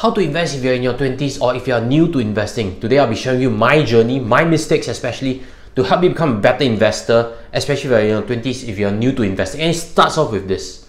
How to invest if you're in your 20s or if you're new to investing. Today I'll be showing you my journey, my mistakes especially, to help you become a better investor, especially if you're in your 20s, if you're new to investing. And it starts off with this.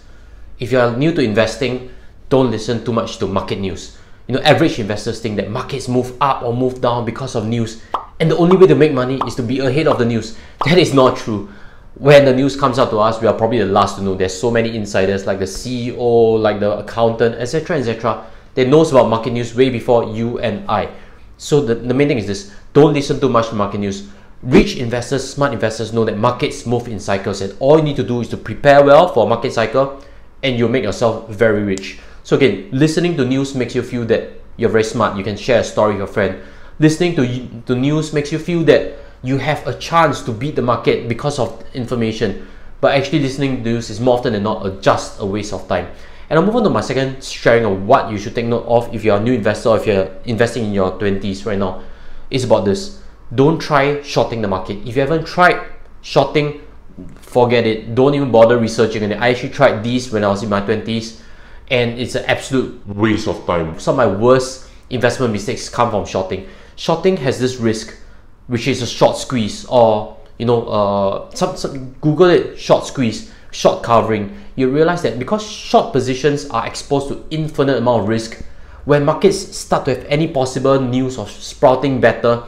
If you're new to investing, don't listen too much to market news. You know, average investors think that markets move up or move down because of news. And the only way to make money is to be ahead of the news. That is not true. When the news comes out to us, we are probably the last to know. There's so many insiders like the CEO, like the accountant, etc., etc. They knows about market news way before you and I. So the main thing is this, don't listen too much to market news. Rich investors, smart investors know that markets move in cycles, and all you need to do is to prepare well for a market cycle and you'll make yourself very rich. So again, listening to news makes you feel that you're very smart. You can share a story with your friend. Listening to news makes you feel that you have a chance to beat the market because of information. But actually listening to news is more often than not just a waste of time. And I'll move on to my second sharing of what you should take note of if you're a new investor or if you're investing in your 20s right now. It's about this. Don't try shorting the market. If you haven't tried shorting, forget it. Don't even bother researching it. I actually tried these when I was in my 20s and it's an absolute waste of time. Some of my worst investment mistakes come from shorting. Shorting has this risk, which is a short squeeze, or you know, Google it, short squeeze, short covering. You realize that because short positions are exposed to infinite amount of risk, when markets start to have any possible news of sprouting better,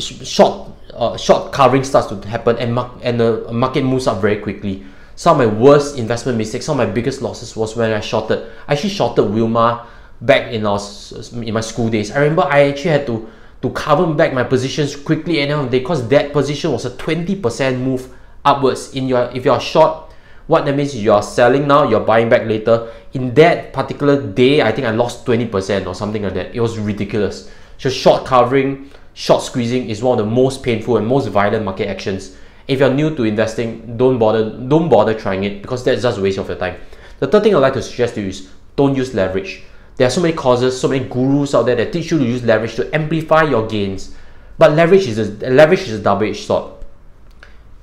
short covering starts to happen, and the market moves up very quickly. Some of my worst investment mistakes, some of my biggest losses was when I shorted. I actually shorted Wilmar back in my school days. I remember I actually had to cover back my positions quickly and everything, because that position was a 20% move upwards. If you're short, what that means is you are selling now, you're buying back later. In that particular day, I think I lost 20% or something like that. It was ridiculous. So short covering, short squeezing is one of the most painful and most violent market actions. If you're new to investing, don't bother trying it, because that's just a waste of your time. The third thing I'd like to suggest to you is don't use leverage. There are so many causes, so many gurus out there that teach you to use leverage to amplify your gains. But leverage is a double-edged sword.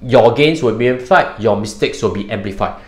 Your gains will be amplified, your mistakes will be amplified.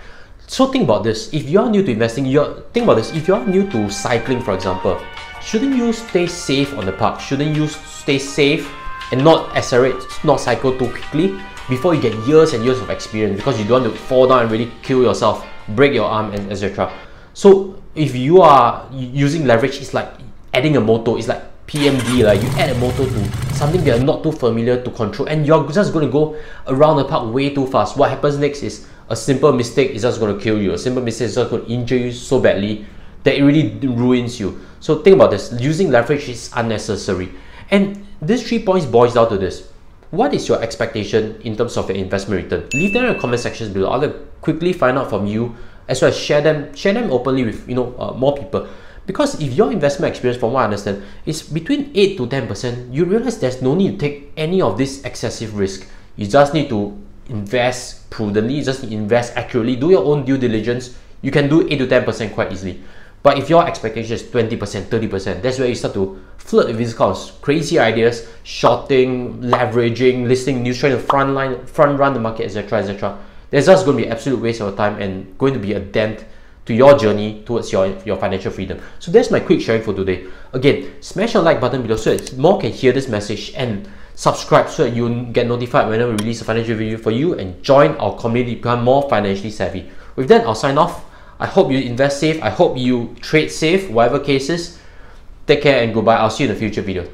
So think about this. If you're new to investing, if you're new to cycling, for example, shouldn't you stay safe on the park? Shouldn't you stay safe and not accelerate, not cycle too quickly before you get years and years of experience, because you don't want to fall down and really kill yourself, break your arm, and etc. So if you are using leverage, it's like adding a motto. It's like PMD, like you add a motor to something that you're not too familiar to control, and you're just going to go around the park way too fast. What happens next is a simple mistake is just going to kill you. A simple mistake is just going to injure you so badly that it really ruins you. So think about this. Using leverage is unnecessary. And these 3 points boils down to this. What is your expectation in terms of your investment return? Leave them in the comment sections below. I'll quickly find out from you, as well as share them openly with more people. Because if your investment experience, from what I understand, is between 8 to 10%, you realize there's no need to take any of this excessive risk. You just need to invest prudently, you just need to invest accurately, do your own due diligence. You can do 8 to 10% quite easily. But if your expectation is 20%, 30%, that's where you start to flirt with these kind of crazy ideas, shorting, leveraging, listing news, trying to front run the market, etc., etc. There's just going to be an absolute waste of time and going to be a dent to your journey towards your financial freedom. So that's my quick sharing for today. Again, smash the like button below so that more can hear this message, and subscribe so that you get notified whenever we release a financial video for you, and join our community to become more financially savvy. With that, I'll sign off. I hope you invest safe. I hope you trade safe, whatever cases. Take care and goodbye. I'll see you in the future video.